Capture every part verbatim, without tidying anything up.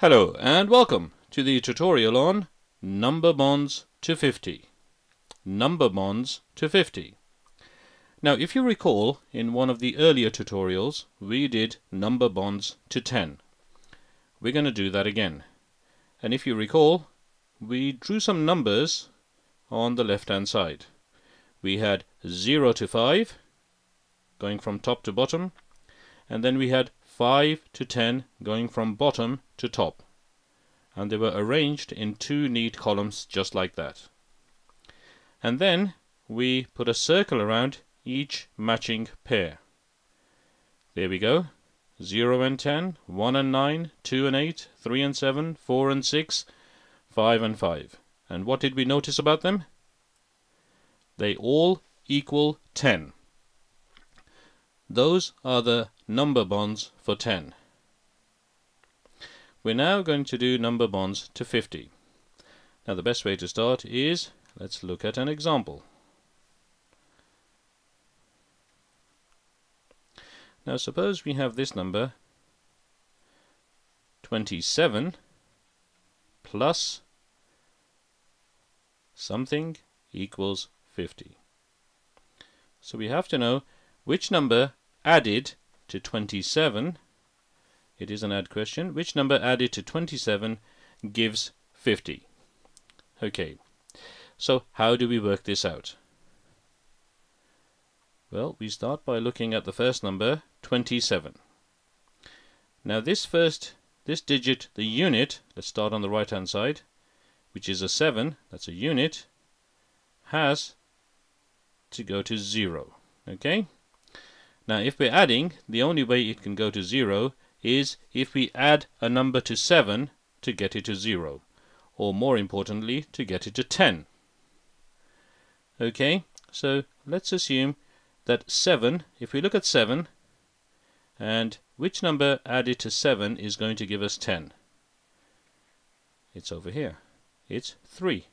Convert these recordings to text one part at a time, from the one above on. Hello and welcome to the tutorial on number bonds to fifty. Number bonds to fifty. Now if you recall, in one of the earlier tutorials we did number bonds to ten. We're going to do that again. And if you recall, we drew some numbers on the left hand side. We had zero to five going from top to bottom, and then we had five to ten going from bottom to top, and they were arranged in two neat columns just like that. And then we put a circle around each matching pair. There we go. Zero and ten, one and nine, two and eight, three and seven, four and six, five and five. And what did we notice about them? They all equal ten. Those are the number bonds for ten. We're now going to do number bonds to fifty. Now the best way to start is, let's look at an example. Now suppose we have this number twenty-seven plus something equals fifty. So we have to know which number added to twenty-seven, it is an add question, which number added to twenty-seven gives fifty. Okay, so how do we work this out? Well, we start by looking at the first number, twenty-seven. Now this first, this digit, the unit, let's start on the right hand side, which is a seven, that's a unit, has to go to zero, okay? Now if we're adding, the only way it can go to zero is if we add a number to seven to get it to zero, or more importantly to get it to ten. Okay, so let's assume that seven, if we look at seven, and which number added to seven is going to give us ten? It's over here, it's three.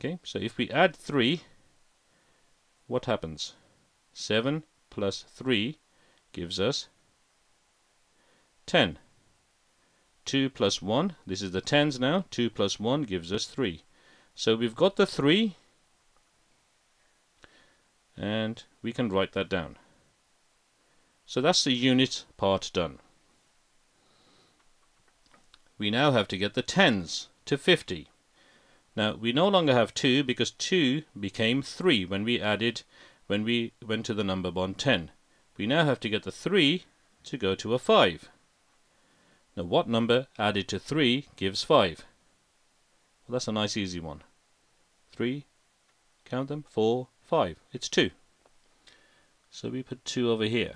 Okay, so if we add three, what happens? seven plus three gives us ten. two plus one, this is the tens now, two plus one gives us three. So we've got the three, and we can write that down. So that's the unit part done. We now have to get the tens to fifty. Now we no longer have two because two became three when we added when we went to the number bond ten. We now have to get the three to go to a five. Now what number added to three gives five? Well, that's a nice easy one. three, count them, four, five. It's two. So we put two over here.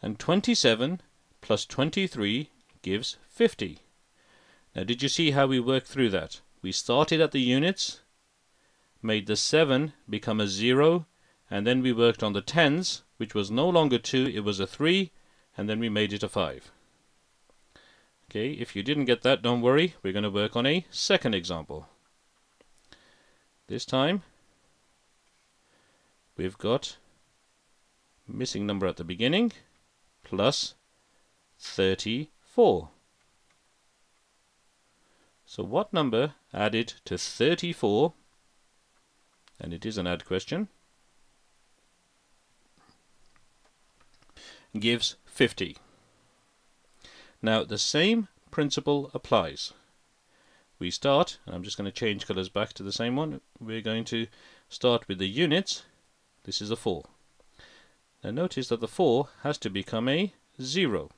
And twenty-seven plus twenty-three gives fifty. Now did you see how we worked through that? We started at the units, made the seven become a zero, and then we worked on the tens, which was no longer two, it was a three, and then we made it a five. Okay, if you didn't get that, don't worry, we're going to work on a second example. This time we've got missing number at the beginning plus thirty-four. So what number added to thirty-four? And it is an add question, gives fifty. Now the same principle applies. We start, and I'm just going to change colors back to the same one. We're going to start with the units. This is a four. Now notice that the four has to become a zero.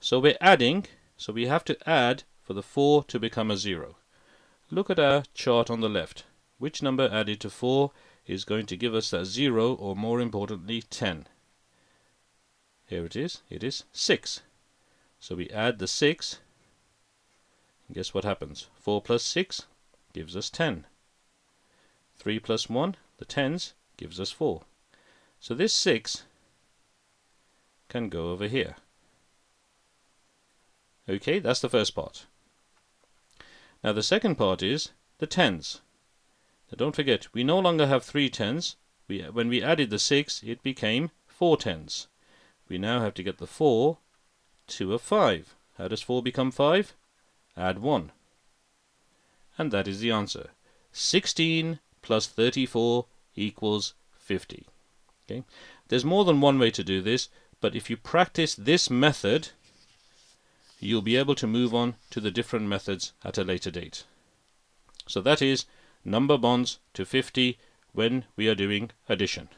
So we're adding, so we have to add for the four to become a zero. Look at our chart on the left. Which number added to four is going to give us that zero, or more importantly, ten? Here it is. It is six. So we add the six. And guess what happens? four plus six gives us ten. three plus one, the tens, gives us four. So this six can go over here. Okay, that's the first part. Now the second part is the tens. Now don't forget, we no longer have three tens. We, when we added the six, it became four tens. We now have to get the four two of five. How does four become five? Add one. And that is the answer. sixteen plus thirty-four equals fifty. Okay? There's more than one way to do this, but if you practice this method, you'll be able to move on to the different methods at a later date. So that is number bonds to fifty when we are doing addition.